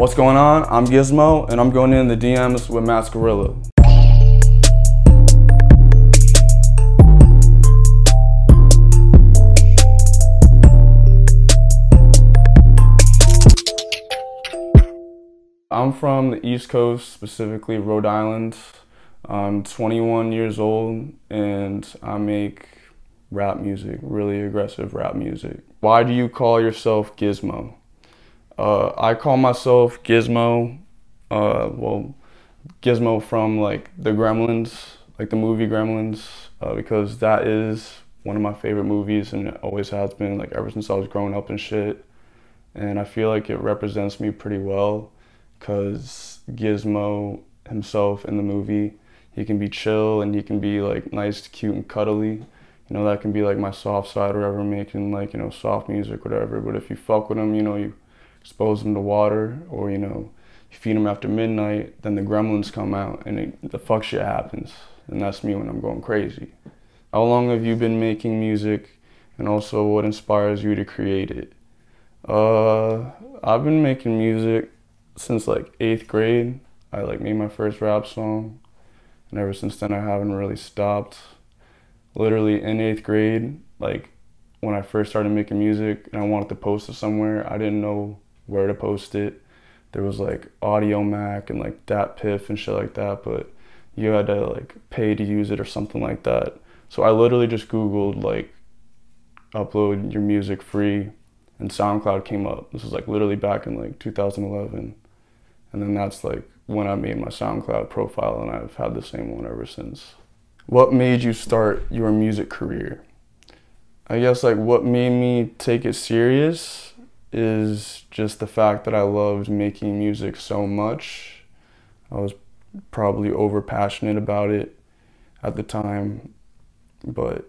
What's going on? I'm Gizmo, and I'm going in the DMs with Masked Gorilla. I'm from the East Coast, specifically Rhode Island. I'm 21 years old, and I make rap music, really aggressive rap music. Why do you call yourself Gizmo? I call myself Gizmo, Gizmo from like the Gremlins, like the movie Gremlins, because that is one of my favorite movies and it always has been, like ever since I was growing up and shit. And I feel like it represents me pretty well, because Gizmo himself in the movie, he can be chill and he can be like nice, cute and cuddly. You know, that can be like my soft side, or ever making like, you know, soft music, whatever. But if you fuck with him, you know, you expose him to water, or, you know, you feed him after midnight, then the gremlins come out and the fuck shit happens. And that's me when I'm going crazy. How long have you been making music, and also what inspires you to create it? I've been making music since like 8th grade. I like made my first rap song, and ever since then I haven't really stopped. Literally in 8th grade, like when I first started making music and I wanted to post it somewhere, I didn't know where to post it. There was like Audio Mac and like DatPiff and shit like that, but you had to like pay to use it or something like that. So I literally just Googled like upload your music free, and SoundCloud came up. This was like literally back in like 2011. And then that's like when I made my SoundCloud profile, and I've had the same one ever since. What made you start your music career? I guess like what made me take it serious is just the fact that I loved making music so much. I was probably overpassionate about it at the time, but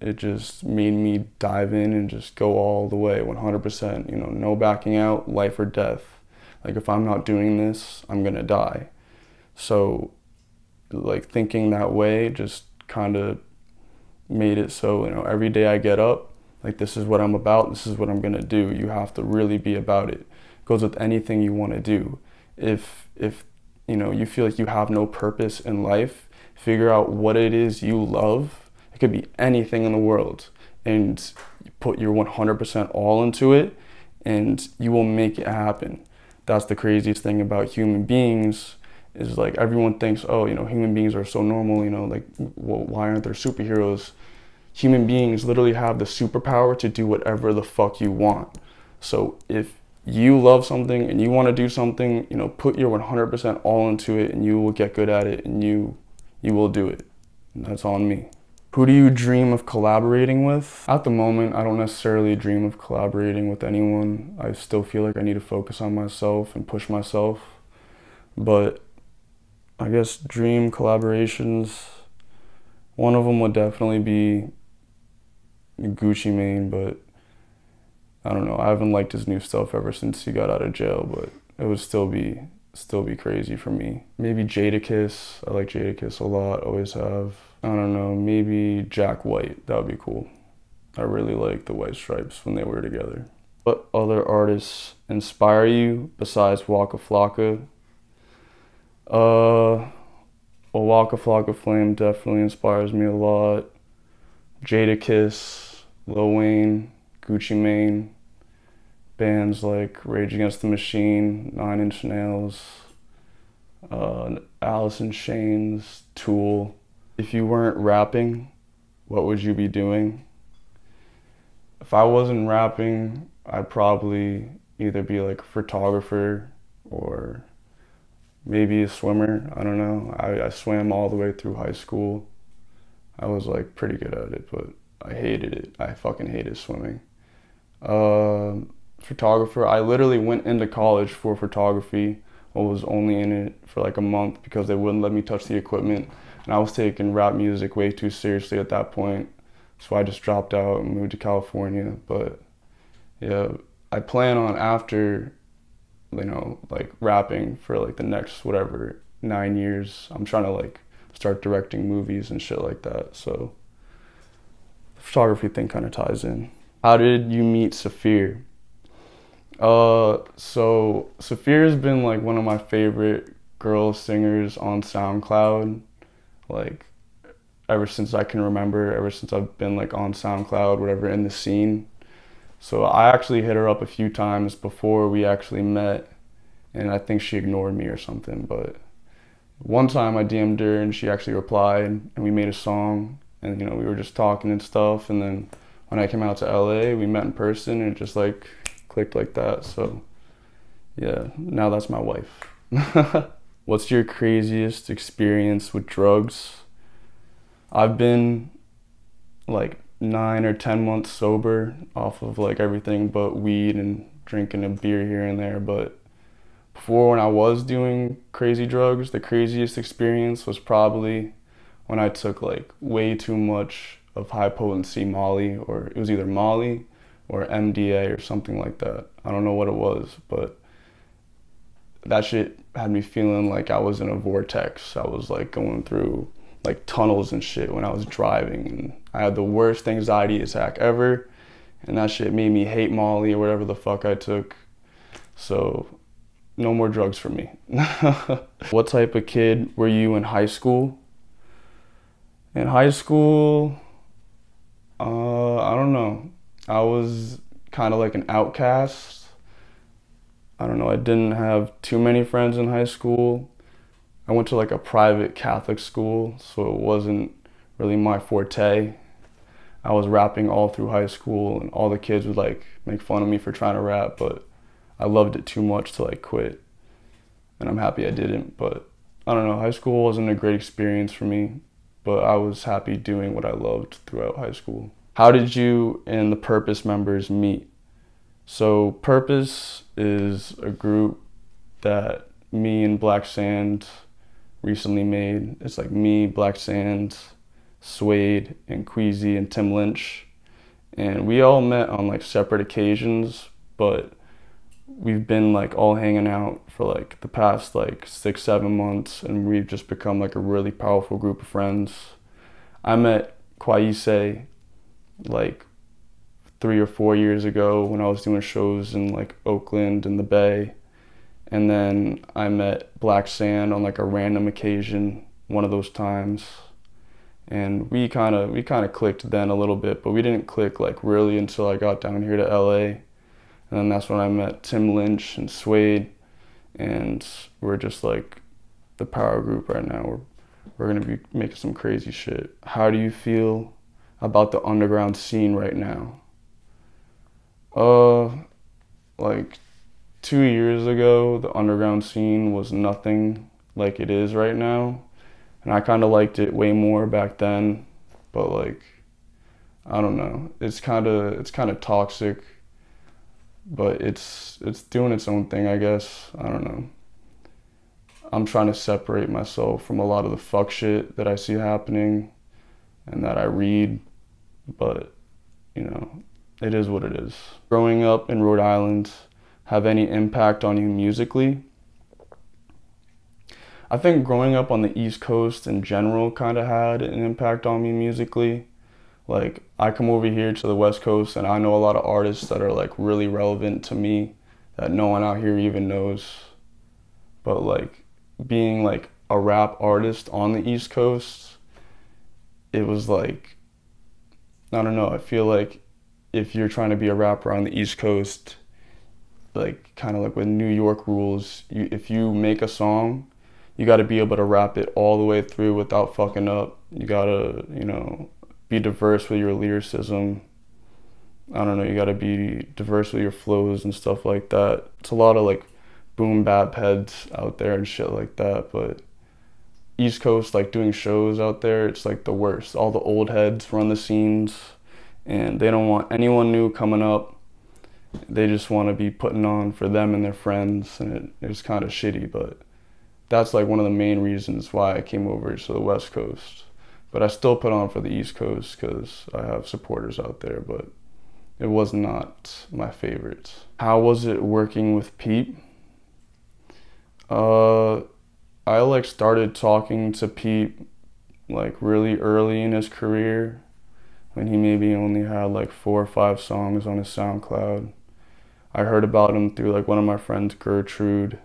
it just made me dive in and just go all the way, 100%, you know, no backing out, life or death. Like if I'm not doing this, I'm gonna die. So like thinking that way just kind of made it so, you know, every day I get up, like this is what I'm about, this is what I'm gonna do. You have to really be about it. It goes with anything you want to do. If you know, you feel like you have no purpose in life, figure out what it is you love. It could be anything in the world, and put your 100% all into it, and you will make it happen. That's the craziest thing about human beings, is like everyone thinks, oh, you know, human beings are so normal, you know, like, well, why aren't there superheroes? Human beings literally have the superpower to do whatever the fuck you want. So if you love something and you want to do something, you know, put your 100% all into it, and you will get good at it, and you will do it. And that's on me. Who do you dream of collaborating with? At the moment, I don't necessarily dream of collaborating with anyone. I still feel like I need to focus on myself and push myself. But I guess dream collaborations, one of them would definitely be Gucci Mane, but I don't know. I haven't liked his new stuff ever since he got out of jail, but it would still be crazy for me. Maybe Jadakiss. I like Jadakiss a lot, always have. I don't know, maybe Jack White, that would be cool. I really like the White Stripes when they were together. What other artists inspire you besides Waka Flocka? Well, Waka Flocka Flame definitely inspires me a lot. Jadakiss, Lil Wayne, Gucci Mane, bands like Rage Against the Machine, 9 Inch Nails, Alice in Chains, Tool. If you weren't rapping, what would you be doing? If I wasn't rapping, I'd probably either be like a photographer or maybe a swimmer. I don't know. I swam all the way through high school. I was like pretty good at it, but I hated it. I fucking hated swimming. Photographer. I literally went into college for photography. I was only in it for like a month because they wouldn't let me touch the equipment. And I was taking rap music way too seriously at that point. So I just dropped out and moved to California. But yeah, I plan on after, you know, like rapping for like the next, whatever, 9 years, I'm trying to like start directing movies and shit like that. So the photography thing kind of ties in. How did you meet Saphir? So Saphir's been like one of my favorite girl singers on SoundCloud, like ever since I can remember, ever since I've been like on SoundCloud, whatever, in the scene. So I actually hit her up a few times before we actually met, and I think she ignored me or something, but one time I DM'd her and she actually replied, and we made a song, and you know, we were just talking and stuff, and then when I came out to LA, we met in person, and it just like clicked like that. So yeah, now that's my wife. What's your craziest experience with drugs? I've been like 9 or 10 months sober off of like everything but weed and drinking a beer here and there, but before, when I was doing crazy drugs, the craziest experience was probably when I took like way too much of high potency Molly, or it was either Molly or MDA or something like that. I don't know what it was, but that shit had me feeling like I was in a vortex. I was like going through like tunnels and shit when I was driving, and I had the worst anxiety attack ever, and that shit made me hate Molly or whatever the fuck I took. So no more drugs for me. What type of kid were you in high school? In high school, I don't know. I was kind of like an outcast. I don't know, I didn't have too many friends in high school. I went to like a private Catholic school, so it wasn't really my forte. I was rapping all through high school, and all the kids would like make fun of me for trying to rap, but I loved it too much to like quit, and I'm happy I didn't. But I don't know, high school wasn't a great experience for me, but I was happy doing what I loved throughout high school. How did you and the Purpose members meet? So Purpose is a group that me and Blvck Svnd recently made. It's like me, Blvck Svnd, Suede, and Queasy, and Tim Lynch. And we all met on like separate occasions, but we've been like all hanging out for like the past like 6-7 months, and we've just become like a really powerful group of friends. I met Kwaise like 3 or 4 years ago when I was doing shows in like Oakland and the Bay, and then I met Blvck Svnd on like a random occasion one of those times, and we kind of clicked then a little bit, but we didn't click like really until I got down here to LA. And then that's when I met Tim Lynch and Suede, and we're just like the power group right now. We're going to be making some crazy shit. How do you feel about the underground scene right now? Like 2 years ago, the underground scene was nothing like it is right now. And I kind of liked it way more back then, but like, I don't know. It's kind of toxic. But it's doing its own thing, I guess. I don't know. I'm trying to separate myself from a lot of the fuck shit that I see happening and that I read, but you know, it is what it is. Growing up in Rhode Island, have any impact on you musically? I think growing up on the East Coast in general kind of had an impact on me musically. Like, I come over here to the West Coast and I know a lot of artists that are like really relevant to me that no one out here even knows. But like, being like a rap artist on the East Coast, it was like, I don't know, I feel like if you're trying to be a rapper on the East Coast, like kind of like with New York rules, if you make a song, you gotta be able to rap it all the way through without fucking up. You gotta, you know, be diverse with your lyricism. I don't know, you gotta be diverse with your flows and stuff like that. It's a lot of like boom bap heads out there and shit like that, but East Coast, like doing shows out there, it's like the worst. All the old heads run the scenes and they don't want anyone new coming up. They just want to be putting on for them and their friends, and it's kind of shitty, but that's like one of the main reasons why I came over to the West Coast. But I still put on for the East Coast because I have supporters out there, but it was not my favorite. How was it working with Peep? I like started talking to Peep like really early in his career when he maybe only had like 4 or 5 songs on his SoundCloud. I heard about him through like one of my friends, Gertrude,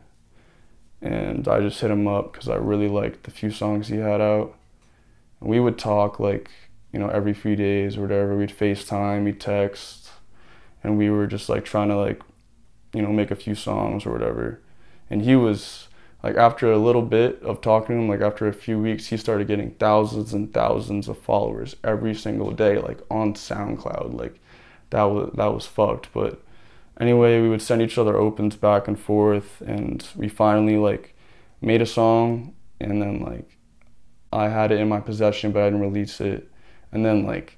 and I just hit him up because I really liked the few songs he had out. And we would talk like, you know, every few days or whatever. We'd FaceTime, we'd text, and we were just like trying to like, you know, make a few songs or whatever. And he was like, after a little bit of talking to him, like after a few weeks, he started getting thousands and thousands of followers every single day, like on SoundCloud. Like that was fucked. But anyway, we would send each other opens back and forth, and we finally like made a song, and then like I had it in my possession, but I didn't release it. And then like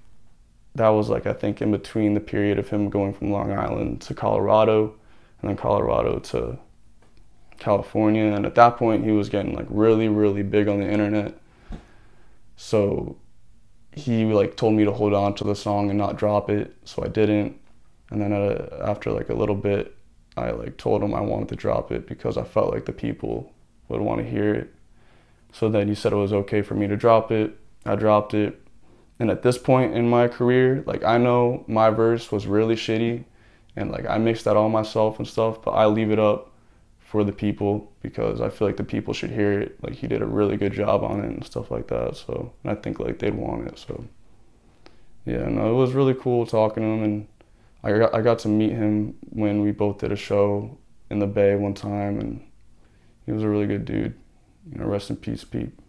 that was like, I think in between the period of him going from Long Island to Colorado and then Colorado to California. And at that point he was getting like really, really big on the internet. So he like told me to hold on to the song and not drop it. So I didn't. And then after like a little bit, I like told him I wanted to drop it because I felt like the people would want to hear it. So then he said it was okay for me to drop it. I dropped it. And at this point in my career, like I know my verse was really shitty and like I mixed that all myself and stuff, but I leave it up for the people because I feel like the people should hear it. Like he did a really good job on it and stuff like that. So, and I think like they'd want it. So yeah, no, it was really cool talking to him, and I got to meet him when we both did a show in the Bay one time, and he was a really good dude. You know, rest in peace, Pete.